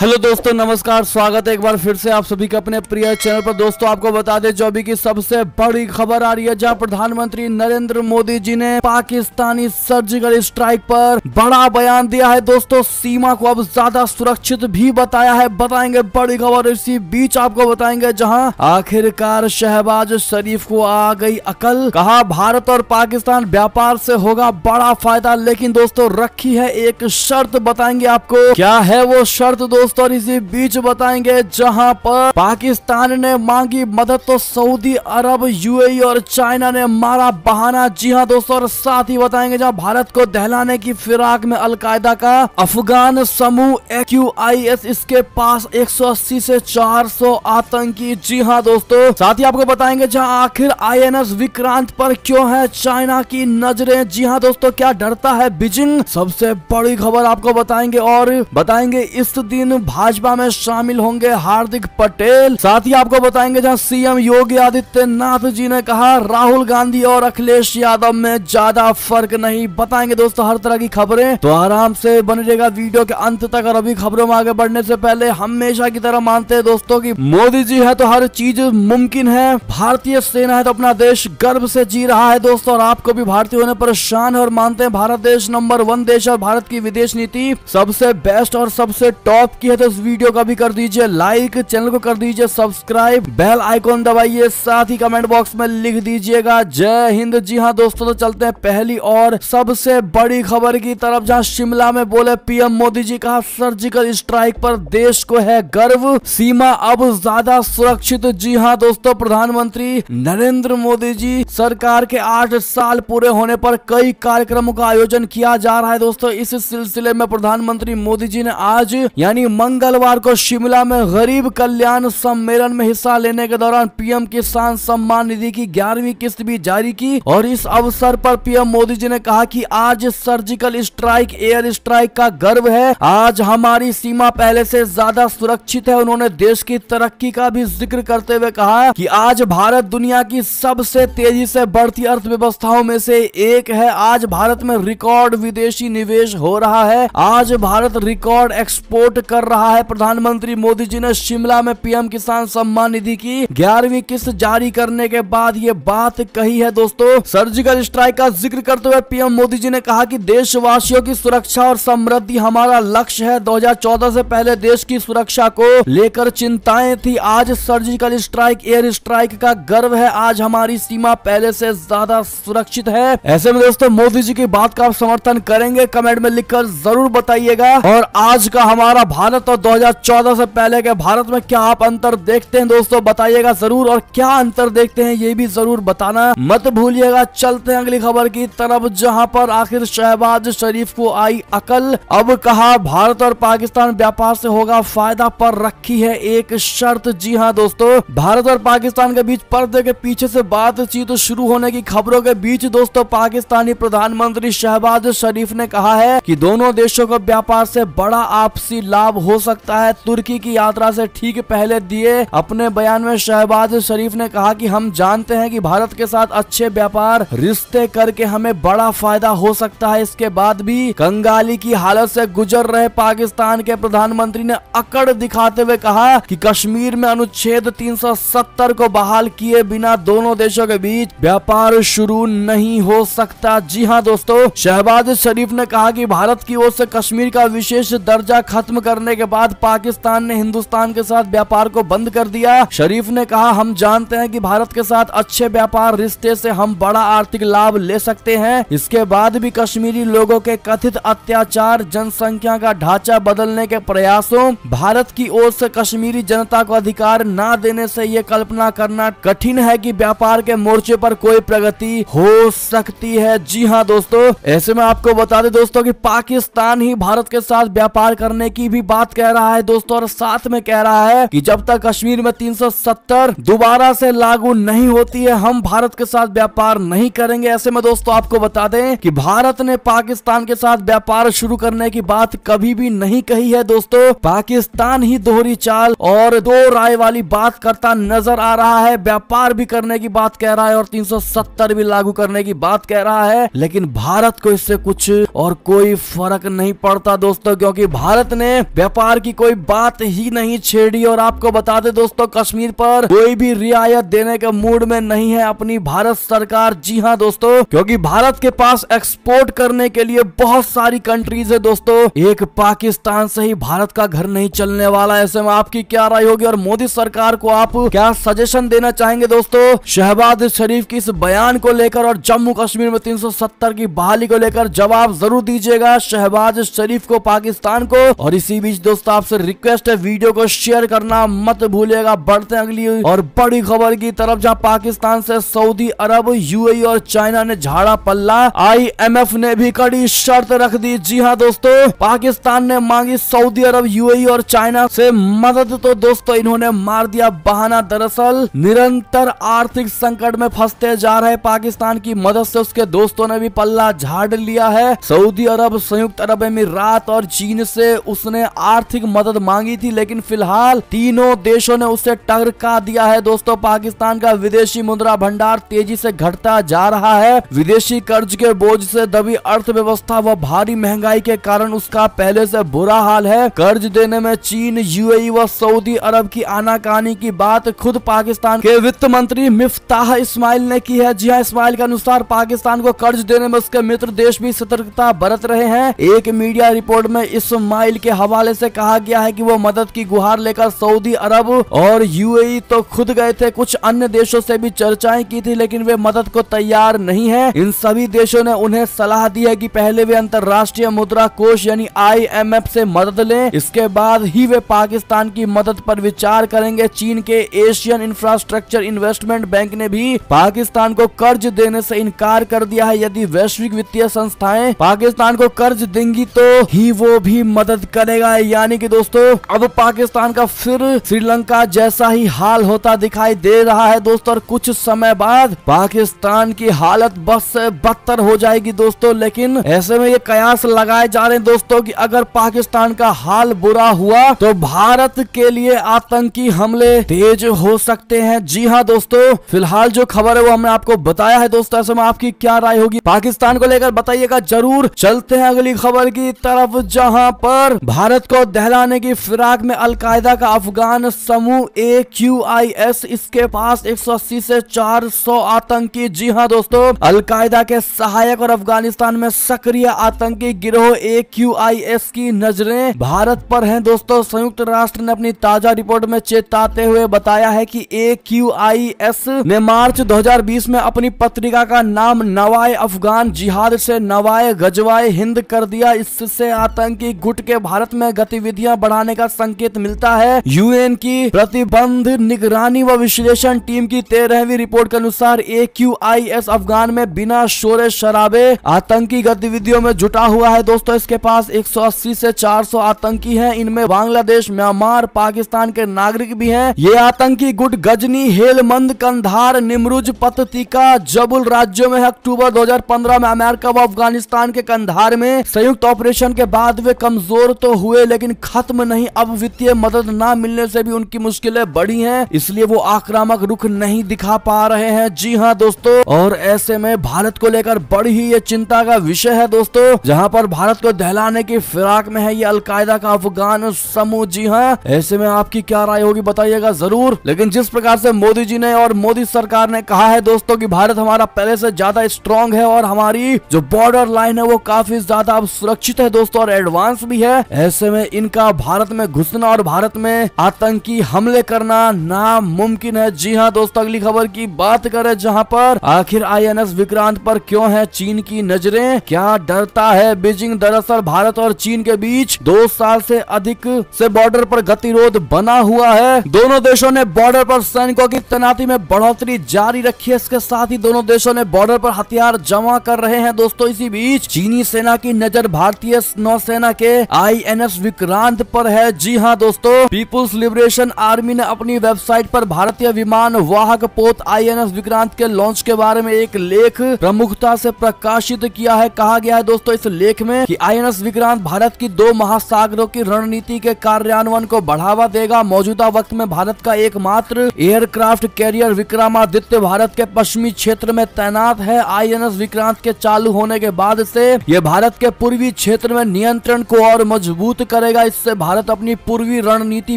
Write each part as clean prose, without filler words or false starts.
Hello दोस्तों नमस्कार, स्वागत है एक बार फिर से आप सभी का अपने प्रिय चैनल पर। दोस्तों आपको बता दें जो अभी की सबसे बड़ी खबर आ रही है, जहां प्रधानमंत्री नरेंद्र मोदी जी ने पाकिस्तानी सर्जिकल स्ट्राइक पर बड़ा बयान दिया है। दोस्तों सीमा को अब ज्यादा सुरक्षित भी बताया है, बताएंगे बड़ी खबर। इसी बीच आपको बताएंगे जहाँ आखिरकार शहबाज शरीफ को आ गई अकल, कहा भारत और पाकिस्तान व्यापार से होगा बड़ा फायदा, लेकिन दोस्तों रखी है एक शर्त, बताएंगे आपको क्या है वो शर्त दोस्तों। और इसी बीच बताएंगे जहां पर पाकिस्तान ने मांगी मदद तो सऊदी अरब, यूएई और चाइना ने मारा बहाना। जी हां दोस्तों, और साथ ही बताएंगे जहां भारत को दहलाने की फिराक में अलकायदा का अफगान समूह AQIS, इसके पास 180 से 400 आतंकी। जी हां दोस्तों, साथ ही आपको बताएंगे जहां आखिर INS विक्रांत पर क्यों है चाइना की नजरें। जी हां दोस्तों, क्या डरता है बीजिंग, सबसे बड़ी खबर आपको बताएंगे। और बताएंगे इस दिन भाजपा में शामिल होंगे हार्दिक पटेल। साथ ही आपको बताएंगे जहां सीएम योगी आदित्यनाथ जी ने कहा राहुल गांधी और अखिलेश यादव में ज्यादा फर्क नहीं, बताएंगे दोस्तों हर तरह की खबरें। तो आराम से बने रहिएगा वीडियो के अंत तक। और अभी खबरों में आगे बढ़ने से पहले हमेशा की तरह मानते हैं दोस्तों कि मोदी जी है तो हर चीज मुमकिन है, भारतीय सेना है तो अपना देश गर्व से जी रहा है दोस्तों। और आपको भी भारतीय होने पर शान है और मानते हैं भारत देश नंबर 1 देश और भारत की विदेश नीति सबसे बेस्ट और सबसे टॉप की है। तो इस वीडियो का भी कर दीजिए लाइक, चैनल को कर दीजिए सब्सक्राइब, बेल आइकॉन दबाइए, साथ ही कमेंट बॉक्स में लिख दीजिएगा जय हिंद। जी हां दोस्तों, तो चलते हैं पहली और सबसे बड़ी खबर की तरफ, जहां शिमला में बोले पीएम मोदी जी, कहा सर्जिकल स्ट्राइक पर देश को है गर्व, सीमा अब ज्यादा सुरक्षित। जी हां दोस्तों, प्रधानमंत्री नरेंद्र मोदी जी सरकार के 8 साल पूरे होने पर कई कार्यक्रमों का आयोजन किया जा रहा है दोस्तों। इस सिलसिले में प्रधानमंत्री मोदी जी ने आज यानी मंगलवार को शिमला में गरीब कल्याण सम्मेलन में हिस्सा लेने के दौरान पीएम किसान सम्मान निधि की 11वीं किस्त भी जारी की। और इस अवसर पर पीएम मोदी जी ने कहा कि आज सर्जिकल स्ट्राइक, एयर स्ट्राइक का गर्व है, आज हमारी सीमा पहले से ज्यादा सुरक्षित है। उन्होंने देश की तरक्की का भी जिक्र करते हुए कहा कि आज भारत दुनिया की सबसे तेजी से बढ़ती अर्थव्यवस्थाओं में से एक है, आज भारत में रिकॉर्ड विदेशी निवेश हो रहा है, आज भारत रिकॉर्ड एक्सपोर्ट कर रहा है। प्रधानमंत्री मोदी जी ने शिमला में पीएम किसान सम्मान निधि की 11वीं किस्त जारी करने के बाद ये बात कही है दोस्तों। सर्जिकल स्ट्राइक का जिक्र करते हुए पीएम मोदी जी ने कहा कि देशवासियों की सुरक्षा और समृद्धि हमारा लक्ष्य है। 2014 से पहले देश की सुरक्षा को लेकर चिंताएं थी, आज सर्जिकल स्ट्राइक, एयर स्ट्राइक का गर्व है, आज हमारी सीमा पहले से ज्यादा सुरक्षित है। ऐसे में दोस्तों मोदी जी की बात का आप समर्थन करेंगे, कमेंट में लिखकर जरूर बताइएगा। और आज का हमारा भारत और 2014 से पहले के भारत में क्या आप अंतर देखते हैं दोस्तों, बताइएगा जरूर। और क्या अंतर देखते हैं ये भी जरूर बताना मत भूलिएगा। चलते हैं अगली खबर की तरफ, जहां पर आखिर शहबाज शरीफ को आई अकल, अब कहा भारत और पाकिस्तान व्यापार से होगा फायदा, पर रखी है एक शर्त। जी हां दोस्तों, भारत और पाकिस्तान के बीच पर्दे के पीछे से बातचीत शुरू होने की खबरों के बीच दोस्तों पाकिस्तानी प्रधानमंत्री शहबाज शरीफ ने कहा है कि दोनों देशों को व्यापार से बड़ा आपसी लाभ हो सकता है। तुर्की की यात्रा से ठीक पहले दिए अपने बयान में शहबाज शरीफ ने कहा कि हम जानते हैं कि भारत के साथ अच्छे व्यापार रिश्ते करके हमें बड़ा फायदा हो सकता है। इसके बाद भी कंगाली की हालत से गुजर रहे पाकिस्तान के प्रधानमंत्री ने अकड़ दिखाते हुए कहा कि कश्मीर में अनुच्छेद 370 को बहाल किए बिना दोनों देशों के बीच व्यापार शुरू नहीं हो सकता। जी हां दोस्तों, शहबाज शरीफ ने कहा कि भारत की ओर से कश्मीर का विशेष दर्जा खत्म करने के बाद पाकिस्तान ने हिंदुस्तान के साथ व्यापार को बंद कर दिया। शरीफ ने कहा हम जानते हैं कि भारत के साथ अच्छे व्यापार रिश्ते से हम बड़ा आर्थिक लाभ ले सकते हैं। इसके बाद भी कश्मीरी लोगों के कथित अत्याचार, जनसंख्या का ढांचा बदलने के प्रयासों, भारत की ओर से कश्मीरी जनता को अधिकार ना देने से ये कल्पना करना कठिन है कि व्यापार के मोर्चे पर कोई प्रगति हो सकती है। जी हां दोस्तों, ऐसे में आपको बता दें दोस्तों कि पाकिस्तान ही भारत के साथ व्यापार करने की भी बात कह रहा है दोस्तों। और साथ में कह रहा है कि जब तक कश्मीर में 370 दोबारा से लागू नहीं होती है हम भारत के साथ व्यापार नहीं करेंगे। ऐसे में दोस्तों आपको बता दें कि भारत ने पाकिस्तान के साथ व्यापार शुरू करने की बात कभी भी नहीं कही है दोस्तों। पाकिस्तान ही दोहरी चाल और दो राय वाली बात करता नजर आ रहा है, व्यापार भी करने की बात कह रहा है और 370 भी लागू करने की बात कह रहा है, लेकिन भारत को इससे कुछ और कोई फर्क नहीं पड़ता दोस्तों, क्योंकि भारत ने व्यापार की कोई बात ही नहीं छेड़ी। और आपको बता दे दोस्तों, कश्मीर पर कोई भी रियायत देने के मूड में नहीं है अपनी भारत सरकार। जी हाँ दोस्तों, क्योंकि भारत के पास एक्सपोर्ट करने के लिए बहुत सारी कंट्रीज है दोस्तों, एक पाकिस्तान से ही भारत का घर नहीं चलने वाला। ऐसे में आपकी क्या राय होगी और मोदी सरकार को आप क्या सजेशन देना चाहेंगे दोस्तों शहबाज शरीफ की इस बयान को लेकर और जम्मू कश्मीर में 370 की बहाली को लेकर? जवाब जरूर दीजिएगा शहबाज शरीफ को, पाकिस्तान को। और इसी बीच दोस्तों आपसे रिक्वेस्ट है, वीडियो को शेयर करना मत भूलिएगा। बढ़ते हैं अगली और बड़ी खबर की तरफ, जहां पाकिस्तान से सऊदी अरब, यूएई और चाइना ने झाड़ा पल्ला। आईएमएफ ने भी कड़ी शर्त रख दी। जी हाँ दोस्तों, पाकिस्तान ने मांगी सऊदी अरब, यूएई और चाइना से मदद, तो दोस्तों इन्होंने मार दिया बहाना। दरअसल निरंतर आर्थिक संकट में फंसते जा रहे पाकिस्तान की मदद से उसके दोस्तों ने भी पल्ला झाड़ लिया है। सऊदी अरब, संयुक्त अरब अमीरात और चीन से उसने आर्थिक मदद मांगी थी, लेकिन फिलहाल तीनों देशों ने उसे टरका दिया है। दोस्तों पाकिस्तान का विदेशी मुद्रा भंडार तेजी से घटता जा रहा है। विदेशी कर्ज के बोझ से दबी अर्थव्यवस्था व भारी महंगाई के कारण उसका पहले से बुरा हाल है। कर्ज देने में चीन, यूएई व सऊदी अरब की आनाकानी की बात खुद पाकिस्तान के वित्त मंत्री मिफ्ताह इस्माइल ने की है। जी हाँ, इस्माइल के अनुसार पाकिस्तान को कर्ज देने में उसके मित्र देश भी सतर्कता बरत रहे हैं। एक मीडिया रिपोर्ट में इस्माइल के हवाले से कहा गया है कि वो मदद की गुहार लेकर सऊदी अरब और यूएई तो खुद गए थे, कुछ अन्य देशों से भी चर्चाएं की थी, लेकिन वे मदद को तैयार नहीं है। इन सभी देशों ने उन्हें सलाह दी है कि पहले वे अंतर्राष्ट्रीय मुद्रा कोष यानी आईएमएफ से मदद लें, इसके बाद ही वे पाकिस्तान की मदद पर विचार करेंगे। चीन के एशियन इंफ्रास्ट्रक्चर इन्वेस्टमेंट बैंक ने भी पाकिस्तान को कर्ज देने से इनकार कर दिया है। यदि वैश्विक वित्तीय संस्थाएं पाकिस्तान को कर्ज देंगी तो ही वो भी मदद करेगा। यानी कि दोस्तों अब पाकिस्तान का फिर श्रीलंका जैसा ही हाल होता दिखाई दे रहा है दोस्तों, और कुछ समय बाद पाकिस्तान की हालत बस से बदतर हो जाएगी दोस्तों। लेकिन ऐसे में ये कयास लगाए जा रहे हैं दोस्तों कि अगर पाकिस्तान का हाल बुरा हुआ तो भारत के लिए आतंकी हमले तेज हो सकते हैं। जी हाँ दोस्तों, फिलहाल जो खबर है वो हमने आपको बताया है दोस्तों। ऐसे में आपकी क्या राय होगी पाकिस्तान को लेकर, बताइएगा जरूर। चलते हैं अगली खबर की तरफ, जहां पर भारत को दहलाने की फिराक में अलकायदा का अफगान समूह AQIS, इसके पास 180 से 400 आतंकी। जी हाँ दोस्तों, अलकायदा के सहायक और अफगानिस्तान में सक्रिय आतंकी गिरोह AQIS की नजरें भारत पर हैं दोस्तों। संयुक्त राष्ट्र ने अपनी ताजा रिपोर्ट में चेताते हुए बताया है कि AQIS ने मार्च 2020 में अपनी पत्रिका का नाम नवाए अफगान जिहाद से नवाए गजवाए हिंद कर दिया। इससे आतंकी गुट के भारत में गतिविधियां बढ़ाने का संकेत मिलता है। यूएन की प्रतिबंध निगरानी व विश्लेषण टीम की 13वीं रिपोर्ट के अनुसार AQIS अफगान में बिना शोरे शराबे आतंकी गतिविधियों में जुटा हुआ है दोस्तों। इसके पास 180 से 400 आतंकी हैं। इनमें बांग्लादेश, म्यांमार, पाकिस्तान के नागरिक भी हैं। ये आतंकी गुट गजनी, हेलमंद, कंधार, निमरुज, पततिका, जबुल राज्यों में है। अक्टूबर 2015 में अमेरिका व अफगानिस्तान के कंधार में संयुक्त ऑपरेशन के बाद वे कमजोर तो हुए, लेकिन खत्म नहीं। अब वित्तीय मदद ना मिलने से भी उनकी मुश्किलें बढ़ी हैं, इसलिए वो आक्रामक रुख नहीं दिखा पा रहे हैं। जी हाँ दोस्तों, और ऐसे में भारत को लेकर बड़ी ही ये चिंता का विषय है दोस्तों, जहाँ पर भारत को दहलाने की फिराक में है ये अलकायदा का अफगान समूह। जी हाँ, ऐसे में आपकी क्या राय होगी बताइएगा जरूर। लेकिन जिस प्रकार से मोदी जी ने और मोदी सरकार ने कहा है दोस्तों की भारत हमारा पहले से ज्यादा स्ट्रॉन्ग है और हमारी जो बॉर्डर लाइन है वो काफी ज्यादा अब सुरक्षित है दोस्तों और एडवांस भी है, ऐसे में इनका भारत में घुसना और भारत में आतंकी हमले करना नामुमकिन है। जी हाँ दोस्तों, अगली खबर की बात करें, जहाँ पर आखिर INS विक्रांत पर क्यों है चीन की नजरें, क्या डरता है बीजिंग? दरअसल भारत और चीन के बीच 2 साल से अधिक से बॉर्डर पर गतिरोध बना हुआ है। दोनों देशों ने बॉर्डर पर सैनिकों की तैनाती में बढ़ोतरी जारी रखी है। इसके साथ ही दोनों देशों ने बॉर्डर पर हथियार जमा कर रहे हैं दोस्तों। इसी बीच चीनी सेना की नजर भारतीय नौसेना के INS विक्रांत पर है। जी हाँ दोस्तों, पीपुल्स लिबरेशन आर्मी ने अपनी वेबसाइट पर भारतीय विमान वाहक पोत INS विक्रांत के लॉन्च के बारे में एक लेख प्रमुखता से प्रकाशित किया है। कहा गया है दोस्तों इस लेख में कि INS विक्रांत भारत की 2 महासागरों की रणनीति के कार्यान्वयन को बढ़ावा देगा। मौजूदा वक्त में भारत का एकमात्र एयरक्राफ्ट कैरियर विक्रमादित्य भारत के पश्चिमी क्षेत्र में तैनात है। INS विक्रांत के चालू होने के बाद से ये भारत के पूर्वी क्षेत्र में नियंत्रण को और मजबूत करेगा। इससे भारत अपनी पूर्वी रणनीति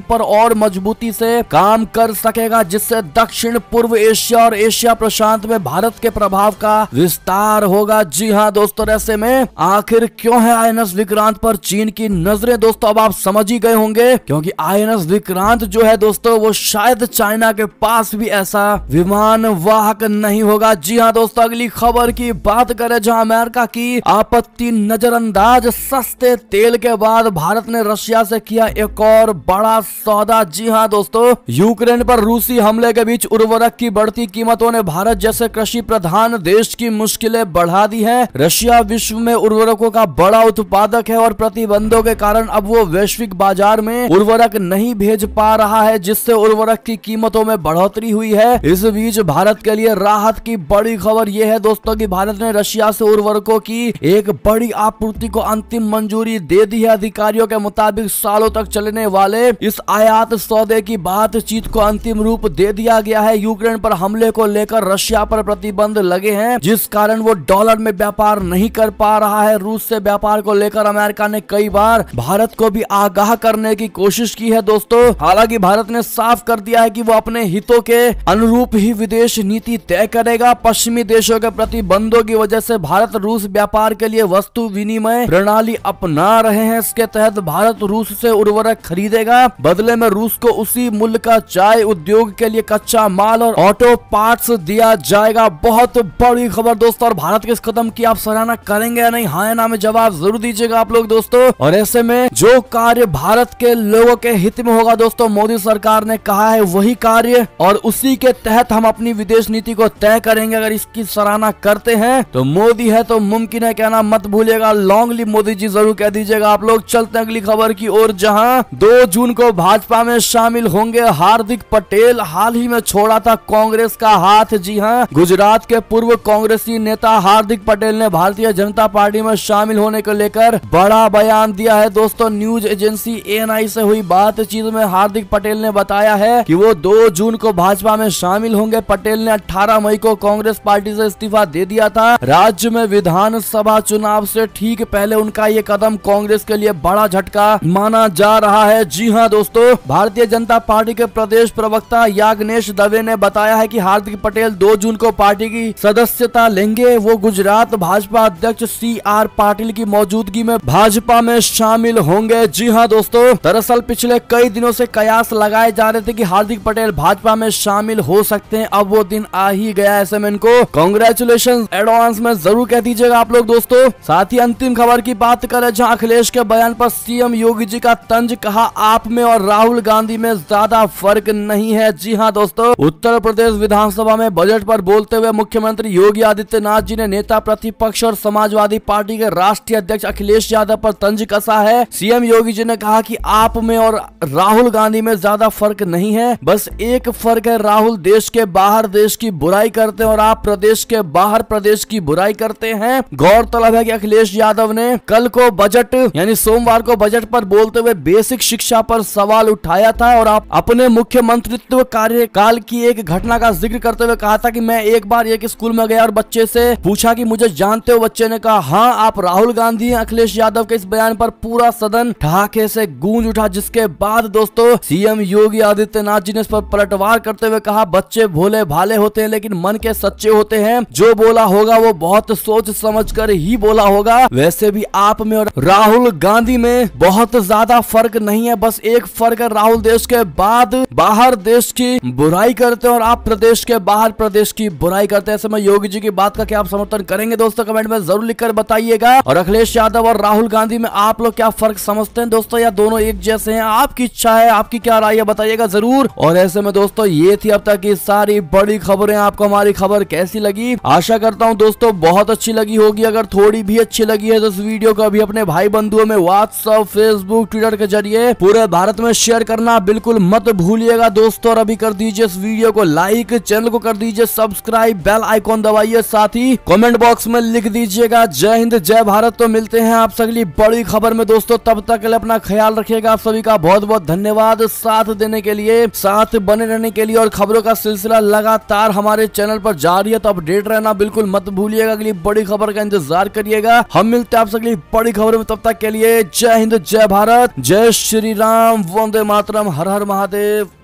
पर और मजबूती से काम कर सकेगा, जिससे दक्षिण पूर्व एशिया और एशिया प्रशांत में भारत के प्रभाव का विस्तार होगा। जी हाँ दोस्तों, ऐसे में आखिर क्यों है आईएनएस विक्रांत पर चीन की नजरें? दोस्तों अब आप समझ ही गए होंगे, क्योंकि आईएनएस विक्रांत जो है दोस्तों वो शायद चाइना के पास भी ऐसा विमान वाहक नहीं होगा। जी हाँ दोस्तों, अगली खबर की बात करें जहां अमेरिका की आपत्ति नजरअंदाज, सस्ते तेल के बाद भारत ने रशिया से किया एक और बड़ा सौदा। जी हाँ दोस्तों, यूक्रेन पर रूसी हमले के बीच उर्वरक की बढ़ती कीमतों ने भारत जैसे कृषि प्रधान देश की मुश्किलें बढ़ा दी है। रशिया विश्व में उर्वरकों का बड़ा उत्पादक है और प्रतिबंधों के कारण अब वो वैश्विक बाजार में उर्वरक नहीं भेज पा रहा है, जिससे उर्वरक की कीमतों में बढ़ोतरी हुई है। इस बीच भारत के लिए राहत की बड़ी खबर यह है दोस्तों कि भारत ने रशिया से उर्वरकों की एक बड़ी आपूर्ति को अंतिम मंजूरी दे दी है। अधिकारियों के मुताबिक सालों तक चलने वाले इस आयात सौदे की बातचीत को अंतिम रूप दे दिया गया है। यूक्रेन पर हमले को लेकर रशिया पर प्रतिबंध लगे हैं, जिस कारण वो डॉलर में व्यापार नहीं कर पा रहा है। रूस से व्यापार को लेकर अमेरिका ने कई बार भारत को भी आगाह करने की कोशिश की है दोस्तों। हालांकि भारत ने साफ कर दिया है कि वो अपने हितों के अनुरूप ही विदेश नीति तय करेगा। पश्चिमी देशों के प्रतिबंधों की वजह से भारत रूस व्यापार के लिए वस्तु विनिमय प्रणाली अपना रहे हैं। इसके तहत भारत रूस से उर्वरक खरीदेगा, बदले में रूस को उसी मूल्य का चाय उद्योग के लिए कच्चा माल और ऑटो पार्ट्स दिया जाएगा। बहुत बड़ी खबर दोस्तों, और भारत के इस कदम की आप सराहना करेंगे या नहीं, हाँ या ना में जवाब जरूर दीजिएगा आप लोग दोस्तों। और ऐसे में जो कार्य भारत के लोगों के हित में होगा दोस्तों, मोदी सरकार ने कहा है वही कार्य और उसी के तहत हम अपनी विदेश नीति को तय करेंगे। अगर इसकी सराहना करते हैं तो मोदी है तो मुमकिन है कहना मत भूलिएगा। लॉन्ग लिव मोदी जी जरूर कह दीजिएगा आप लोग। चलते हैं अगली खबर की ओर, जहां 2 जून को भाजपा में शामिल होंगे हार्दिक पटेल। हाल ही में छोड़ा था कांग्रेस का हाथ। जी हाँ, गुजरात के पूर्व कांग्रेसी नेता हार्दिक पटेल ने भारतीय जनता पार्टी में शामिल होने को लेकर बड़ा बयान दिया है दोस्तों। न्यूज एजेंसी ANI से हुई बातचीत में हार्दिक पटेल ने बताया है कि वो 2 जून को भाजपा में शामिल होंगे। पटेल ने 18 मई को कांग्रेस पार्टी से इस्तीफा दे दिया था। राज्य में विधानसभा चुनाव से ठीक पहले उनका ये कदम कांग्रेस के लिए बड़ा झटका माना जा रहा है। जी हाँ दोस्तों, भारतीय जनता पार्टी के प्रदेश प्रवक्ता याग्नेश दवे ने बताया है कि हार्दिक पटेल 2 जून को पार्टी की सदस्यता लेंगे। वो गुजरात भाजपा अध्यक्ष CR पाटिल की मौजूदगी में भाजपा में शामिल होंगे। जी हाँ दोस्तों, दरअसल पिछले कई दिनों से कयास लगाए जा रहे थे कि हार्दिक पटेल भाजपा में शामिल हो सकते हैं। अब वो दिन आ ही गया। ऐसे में इनको कांग्रेचुलेशन एडवांस में जरूर कह दीजिएगा आप लोग दोस्तों। साथ ही अंतिम खबर की बात करें जहां अखिलेश के बयान पर CM योगी जी का तंज, कहा आप में और राहुल गांधी में ज्यादा फर्क नहीं है। जी हाँ दोस्तों, उत्तर प्रदेश विधानसभा में बजट पर बोलते हुए मुख्यमंत्री योगी आदित्यनाथ जी ने नेता प्रतिपक्ष और समाजवादी पार्टी के राष्ट्रीय अध्यक्ष अखिलेश यादव पर तंज कसा है। CM योगी जी ने कहा कि आप में और राहुल गांधी में ज्यादा फर्क नहीं है, बस एक फर्क है, राहुल देश के बाहर देश की बुराई करते हैं और आप प्रदेश के बाहर प्रदेश की बुराई करते हैं। गौरतलब है कि अखिलेश यादव ने कल को बजट यानी सोमवार को बजट पर बोलते हुए बेसिक शिक्षा पर सवाल उठाया था और आप अपने मुख्यमंत्रित्व कार्यकाल की एक घटना का जिक्र करते हुए कहा था कि मैं एक बार एक स्कूल में गया और बच्चे से पूछा कि मुझे जानते हो? बच्चे ने कहा हाँ आप राहुल गांधी हैं। अखिलेश यादव के इस बयान पर पूरा सदन ठहाके से गूंज उठा, जिसके बाद दोस्तों CM योगी आदित्यनाथ जी ने इस पर पलटवार करते हुए कहा बच्चे भोले भाले होते हैं लेकिन मन के सच्चे होते हैं, जो बोला होगा वो बहुत सोच समझ कर ही बोला होगा। वैसे भी आप में और राहुल गांधी में बहुत ज्यादा फर्क नहीं है, बस एक फर्क है, राहुल देश के बाद बाहर देश की बुराई करते हैं और आप प्रदेश के बाहर प्रदेश की बुराई करते हैं। ऐसे में योगी जी की बात का क्या आप समर्थन करेंगे दोस्तों? कमेंट में जरूर लिखकर बताइएगा। और अखिलेश यादव और राहुल गांधी में आप लोग क्या फर्क समझते हैं दोस्तों, या दोनों एक जैसे हैं? आपकी इच्छा है, आपकी क्या राय है बताइएगा जरूर। और ऐसे में दोस्तों ये थी अब तक की सारी बड़ी खबरें। आपको हमारी खबर कैसी लगी? आशा करता हूँ दोस्तों बहुत अच्छी लगी होगी। अगर थोड़ी भी अच्छी लगी है तो इस वीडियो को अभी अपने भाई बंधुओं में व्हाट्सएप, फेसबुक, ट्विटर के जरिए पूरे भारत में शेयर करना बिल्कुल मत भूलिएगा दोस्तों। और अभी कर दीजिए इस वीडियो को लाइक, चैनल को कर दीजिए सब्सक्राइब, बेल आइकॉन दबाइए, साथ ही कमेंट बॉक्स में लिख दीजिएगा जय हिंद जय भारत। तो मिलते हैं आपसे अगली बड़ी खबर में दोस्तों, तब तक के लिए अपना ख्याल रखिएगा। आप सभी का बहुत बहुत धन्यवाद साथ देने के लिए, साथ बने रहने के लिए। और खबरों का सिलसिला लगातार हमारे चैनल पर जारी है, तो अपडेट रहना बिल्कुल मत भूलिएगा। अगली बड़ी खबर का इंतजार करिएगा। हम मिलते हैं आपसे अगली बड़ी खबर में, तब तक के लिए जय हिंद। हिंद, जय भारत, जय श्री राम, वंदे मातरम, हर हर महादेव।